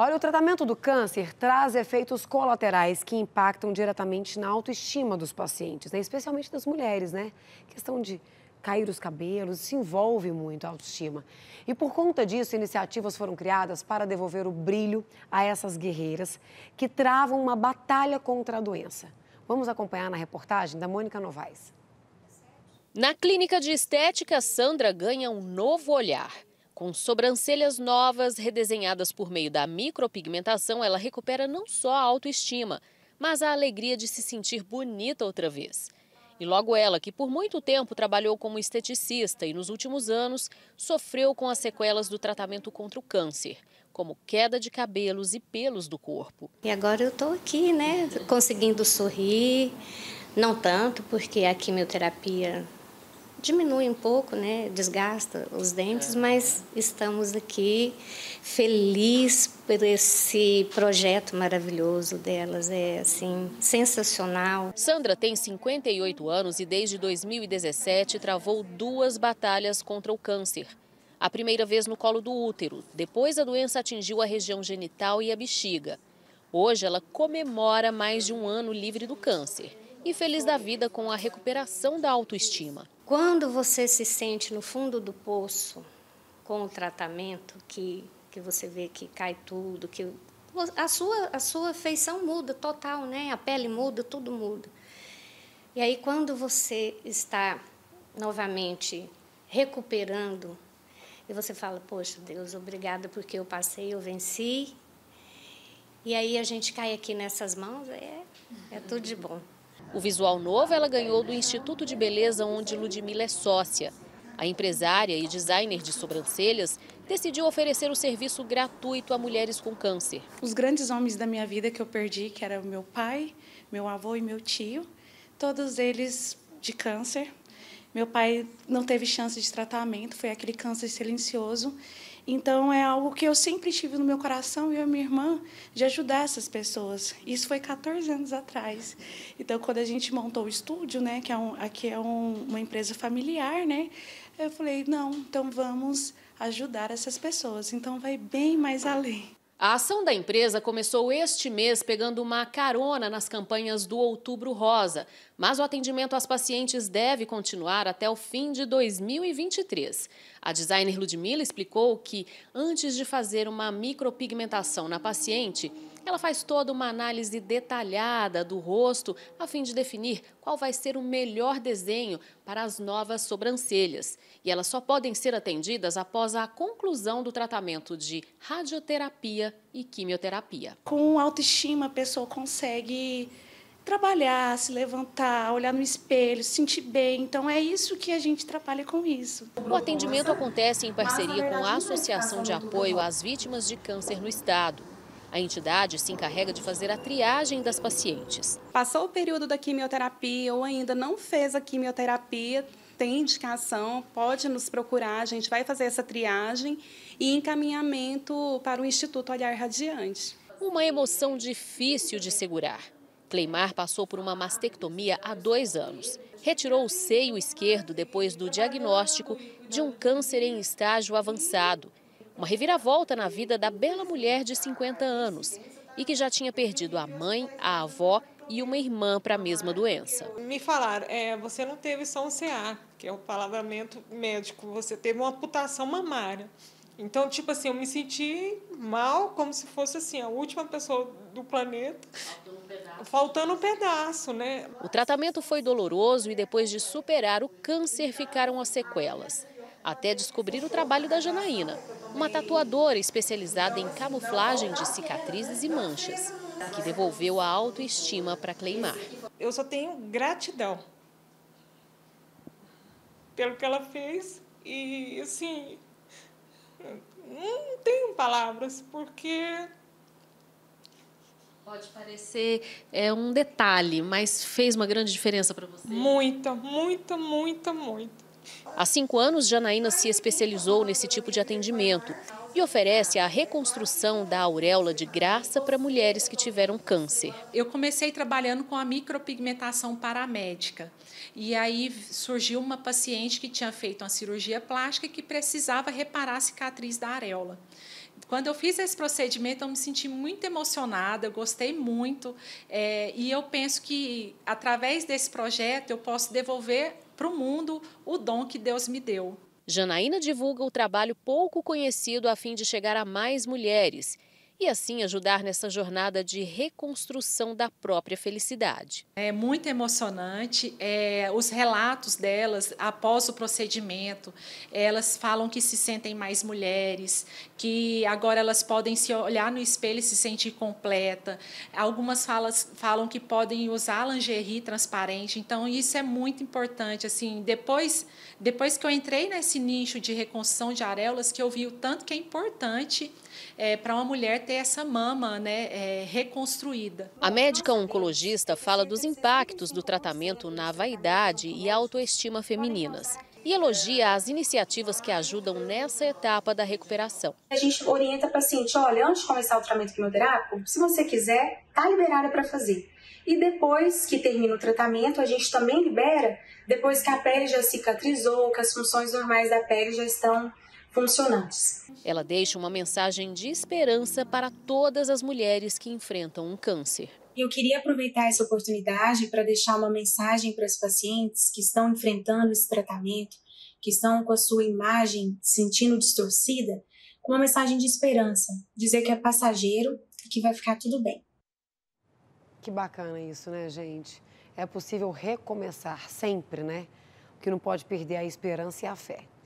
Olha, o tratamento do câncer traz efeitos colaterais que impactam diretamente na autoestima dos pacientes, né? Especialmente das mulheres, né? Questão de cair os cabelos, se envolve muito a autoestima. E por conta disso, iniciativas foram criadas para devolver o brilho a essas guerreiras que travam uma batalha contra a doença. Vamos acompanhar na reportagem da Mônica Novaes. Na clínica de estética, Sandra ganha um novo olhar. Com sobrancelhas novas, redesenhadas por meio da micropigmentação, ela recupera não só a autoestima, mas a alegria de se sentir bonita outra vez. E logo ela, que por muito tempo trabalhou como esteticista e nos últimos anos sofreu com as sequelas do tratamento contra o câncer, como queda de cabelos e pelos do corpo. E agora eu estou aqui, né, conseguindo sorrir, não tanto, porque a quimioterapia diminui um pouco, né? Desgasta os dentes, mas estamos aqui felizes por esse projeto maravilhoso delas, é assim, sensacional. Sandra tem 58 anos e desde 2017 travou duas batalhas contra o câncer. A primeira vez no colo do útero, depois a doença atingiu a região genital e a bexiga. Hoje ela comemora mais de um ano livre do câncer e feliz da vida com a recuperação da autoestima. Quando você se sente no fundo do poço com o tratamento, que você vê que cai tudo, que a sua feição muda total, né? A pele muda, tudo muda. E aí quando você está novamente recuperando, e você fala, poxa, Deus, obrigada porque eu passei, eu venci. E aí a gente cai aqui nessas mãos, é tudo de bom. O visual novo ela ganhou do Instituto de Beleza, onde Ludmilla é sócia. A empresária e designer de sobrancelhas decidiu oferecer o serviço gratuito a mulheres com câncer. Os grandes homens da minha vida que eu perdi, que era o meu pai, meu avô e meu tio, todos eles de câncer. Meu pai não teve chance de tratamento, foi aquele câncer silencioso. Então é algo que eu sempre tive no meu coração, eu e minha irmã, de ajudar essas pessoas. Isso foi 14 anos atrás. Então quando a gente montou o estúdio, né, que aqui é uma empresa familiar, né, eu falei, não, então vamos ajudar essas pessoas. Então vai bem mais além. A ação da empresa começou este mês pegando uma carona nas campanhas do Outubro Rosa, mas o atendimento às pacientes deve continuar até o fim de 2023. A designer Ludmilla explicou que, antes de fazer uma micropigmentação na paciente, ela faz toda uma análise detalhada do rosto a fim de definir qual vai ser o melhor desenho para as novas sobrancelhas. E elas só podem ser atendidas após a conclusão do tratamento de radioterapia e quimioterapia. Com autoestima, a pessoa consegue trabalhar, se levantar, olhar no espelho, se sentir bem. Então é isso que a gente trabalha com isso. O atendimento acontece em parceria com a Associação de Apoio às Vítimas de Câncer no Estado. A entidade se encarrega de fazer a triagem das pacientes. Passou o período da quimioterapia ou ainda não fez a quimioterapia, tem indicação, pode nos procurar, a gente vai fazer essa triagem e encaminhamento para o Instituto Olhar Radiante. Uma emoção difícil de segurar. Cleimar passou por uma mastectomia há 2 anos. Retirou o seio esquerdo depois do diagnóstico de um câncer em estágio avançado. Uma reviravolta na vida da bela mulher de 50 anos e que já tinha perdido a mãe, a avó e uma irmã para a mesma doença. Me falaram, você não teve só um CA, que é o palavramento médico, você teve uma amputação mamária. Então, tipo assim, eu me senti mal, como se fosse assim, a última pessoa do planeta, faltando um pedaço, né? O tratamento foi doloroso e depois de superar o câncer ficaram as sequelas. Até descobrir o trabalho da Janaína, uma tatuadora especializada em camuflagem de cicatrizes e manchas, que devolveu a autoestima para Cleimar. Eu só tenho gratidão pelo que ela fez e, assim, não tenho palavras, porque pode parecer um detalhe, mas fez uma grande diferença para você. Muita, muita, muita, muita. Há 5 anos, Janaína se especializou nesse tipo de atendimento e oferece a reconstrução da auréola de graça para mulheres que tiveram câncer. Eu comecei trabalhando com a micropigmentação paramédica e aí surgiu uma paciente que tinha feito uma cirurgia plástica e que precisava reparar a cicatriz da areola. Quando eu fiz esse procedimento, eu me senti muito emocionada, eu gostei muito, e eu penso que, através desse projeto, eu posso devolver para o mundo o dom que Deus me deu. Janaína divulga o trabalho pouco conhecido a fim de chegar a mais mulheres e assim ajudar nessa jornada de reconstrução da própria felicidade. É muito emocionante, os relatos delas após o procedimento, elas falam que se sentem mais mulheres, que agora elas podem se olhar no espelho e se sentir completa. Algumas falam que podem usar lingerie transparente, então isso é muito importante. Assim, depois que eu entrei nesse nicho de reconstrução de areolas, que eu vi o tanto que é importante para uma mulher ter essa mama, reconstruída. A médica oncologista fala dos impactos do tratamento na vaidade e autoestima femininas e elogia as iniciativas que ajudam nessa etapa da recuperação. A gente orienta o paciente: olha, antes de começar o tratamento quimioterápico, se você quiser, está liberada para fazer. E depois que termina o tratamento, a gente também libera, depois que a pele já cicatrizou, que as funções normais da pele já estão funcionantes. Ela deixa uma mensagem de esperança para todas as mulheres que enfrentam um câncer. Eu queria aproveitar essa oportunidade para deixar uma mensagem para as pacientes que estão enfrentando esse tratamento, que estão com a sua imagem sentindo distorcida, com uma mensagem de esperança, dizer que é passageiro e que vai ficar tudo bem. Que bacana isso, né, gente? É possível recomeçar sempre, né? O que não pode perder é a esperança e a fé.